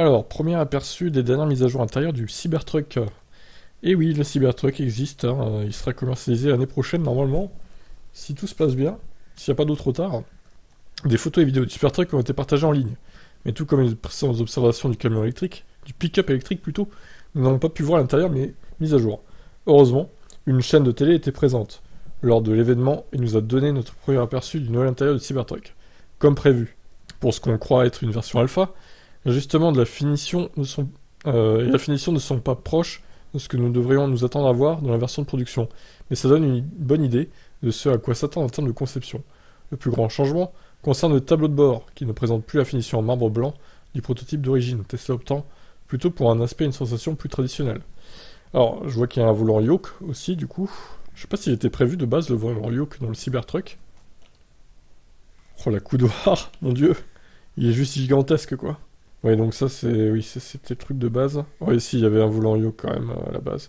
Alors, premier aperçu des dernières mises à jour intérieures du Cybertruck. Et oui, le Cybertruck existe, hein, il sera commercialisé l'année prochaine normalement, si tout se passe bien, s'il n'y a pas d'autre retard. Des photos et vidéos du Cybertruck ont été partagées en ligne, mais tout comme les précédentes observations du camion électrique, du pick-up électrique plutôt, nous n'avons pas pu voir l'intérieur mais mise à jour. Heureusement, une chaîne de télé était présente lors de l'événement et nous a donné notre premier aperçu du nouvel intérieur du Cybertruck, comme prévu, pour ce qu'on croit être une version alpha. L'ajustement de la finition ne sont pas proches de ce que nous devrions nous attendre à voir dans la version de production, mais ça donne une bonne idée de ce à quoi s'attendre en termes de conception. Le plus grand changement concerne le tableau de bord, qui ne présente plus la finition en marbre blanc du prototype d'origine, Tesla optant plutôt pour un aspect et une sensation plus traditionnelle. Alors, je vois qu'il y a un volant yoke aussi, du coup. Je sais pas s'il était prévu de base le volant yoke dans le Cybertruck. Oh, la coudoir, mon dieu. Il est juste gigantesque, quoi. Ouais, donc ça, c'est... Oui, c'était le truc de base. Ouais, ici, il y avait un volant yoke, quand même, à la base.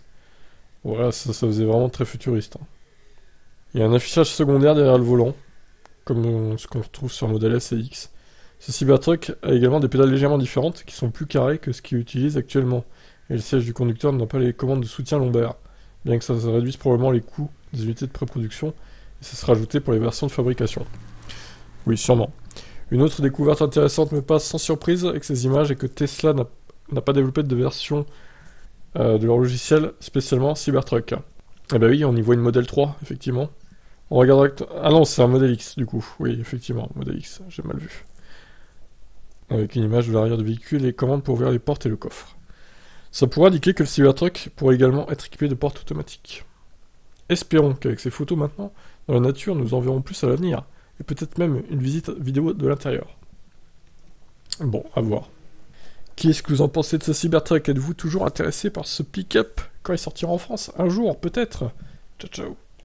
Voilà, ça faisait vraiment très futuriste. Hein. Il y a un affichage secondaire derrière le volant, comme ce qu'on retrouve sur Model S et X. Ce Cybertruck a également des pédales légèrement différentes, qui sont plus carrées que ce qu'il utilise actuellement. Et le siège du conducteur n'a pas les commandes de soutien lombaire, bien que ça réduise probablement les coûts des unités de pré-production, et ça sera ajouté pour les versions de fabrication. Oui, sûrement. Une autre découverte intéressante, mais pas sans surprise, avec ces images, est que Tesla n'a pas développé de version de leur logiciel spécialement Cybertruck. Eh ben oui, on y voit une Model 3, effectivement. On regarde... Ah non, c'est un Model X, du coup. Oui, effectivement, Model X, j'ai mal vu. Avec une image de l'arrière du véhicule et les commandes pour ouvrir les portes et le coffre. Ça pourrait indiquer que le Cybertruck pourrait également être équipé de portes automatiques. Espérons qu'avec ces photos maintenant, dans la nature, nous en verrons plus à l'avenir, et peut-être même une visite vidéo de l'intérieur. Bon, à voir. Qu'est-ce que vous en pensez de ce Cybertruck? Êtes-vous toujours intéressé par ce pick-up quand il sortira en France? Un jour, peut-être? Ciao, ciao.